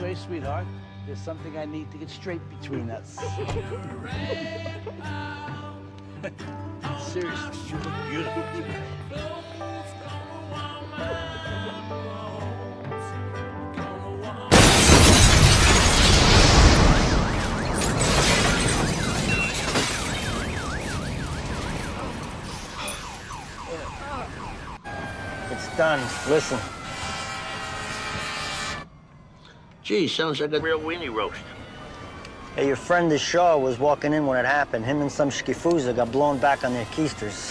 way, sweetheart. There's something I need to get straight between us. Seriously, you look beautiful. It's done. Listen. Gee, sounds like a real weenie roast. Hey, your friend, the Shaw, was walking in when it happened. Him and some schifooza got blown back on their keisters.